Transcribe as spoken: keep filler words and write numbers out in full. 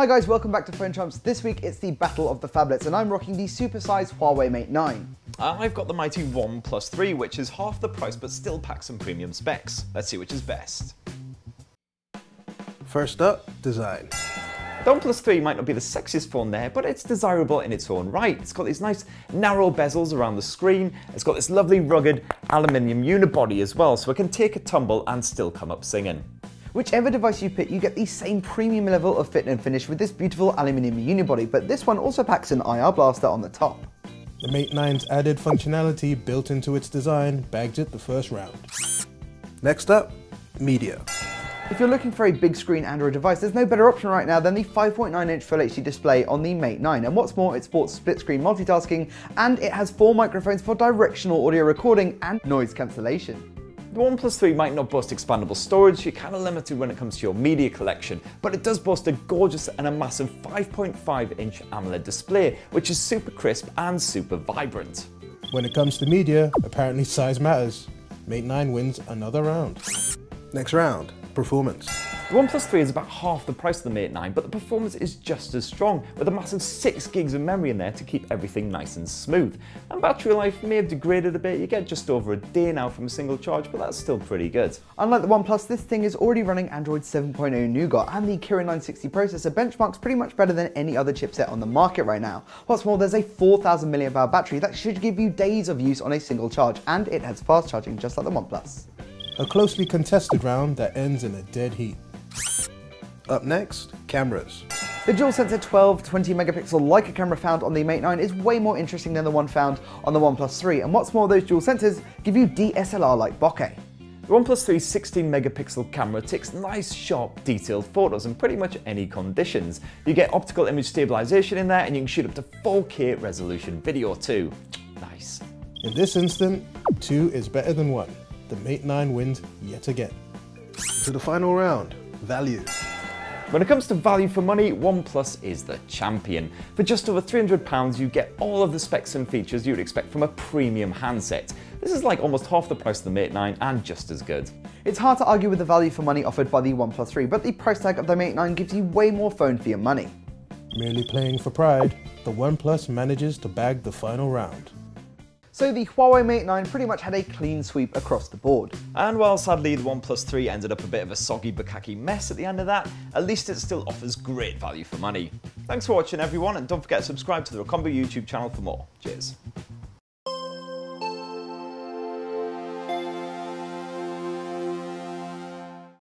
Hi guys, welcome back to Phone Trumps. This week it's the Battle of the Phablets and I'm rocking the supersized Huawei Mate nine. I've got the mighty OnePlus three, which is half the price but still packs some premium specs. Let's see which is best. First up, design. The OnePlus three might not be the sexiest phone there, but it's desirable in its own right. It's got these nice narrow bezels around the screen, it's got this lovely rugged aluminium unibody as well, so it can take a tumble and still come up singing. Whichever device you pick, you get the same premium level of fit and finish with this beautiful aluminium unibody, but this one also packs an I R blaster on the top. The Mate nine's added functionality built into its design bagged it the first round. Next up, media. If you're looking for a big screen Android device, there's no better option right now than the five point nine inch Full H D display on the Mate nine, and what's more, it supports split screen multitasking, and it has four microphones for directional audio recording and noise cancellation. The OnePlus three might not boast expandable storage, you're kind of limited when it comes to your media collection, but it does boast a gorgeous and a massive five point five inch AMOLED display, which is super crisp and super vibrant. When it comes to media, apparently size matters. Mate nine wins another round. Next round, performance. The OnePlus three is about half the price of the Mate nine, but the performance is just as strong, with a massive six gigs of memory in there to keep everything nice and smooth. And battery life may have degraded a bit, you get just over a day now from a single charge, but that's still pretty good. Unlike the OnePlus, this thing is already running Android seven point oh Nougat, and the Kirin nine sixty processor benchmarks pretty much better than any other chipset on the market right now. What's more, there's a four thousand milliamp hour battery that should give you days of use on a single charge, and it has fast charging just like the OnePlus. A closely contested round that ends in a dead heat. Up next, cameras. The dual sensor twelve, twenty megapixel Leica camera found on the Mate nine is way more interesting than the one found on the OnePlus three, and what's more, those dual sensors give you D S L R-like bokeh. The OnePlus three's sixteen megapixel camera takes nice, sharp, detailed photos in pretty much any conditions. You get optical image stabilization in there, and you can shoot up to four K resolution video too. Nice. In this instant, two is better than one. The Mate nine wins yet again. To the final round, value. When it comes to value for money, OnePlus is the champion. For just over three hundred pounds, you get all of the specs and features you'd expect from a premium handset. This is like almost half the price of the Mate nine and just as good. It's hard to argue with the value for money offered by the OnePlus three, but the price tag of the Mate nine gives you way more phone for your money. Merely playing for pride, the OnePlus manages to bag the final round. So the Huawei Mate nine pretty much had a clean sweep across the board. And while sadly the OnePlus three ended up a bit of a soggy bukkake mess at the end of that, at least it still offers great value for money. Thanks for watching everyone, and don't forget to subscribe to the Recombu YouTube channel for more. Cheers.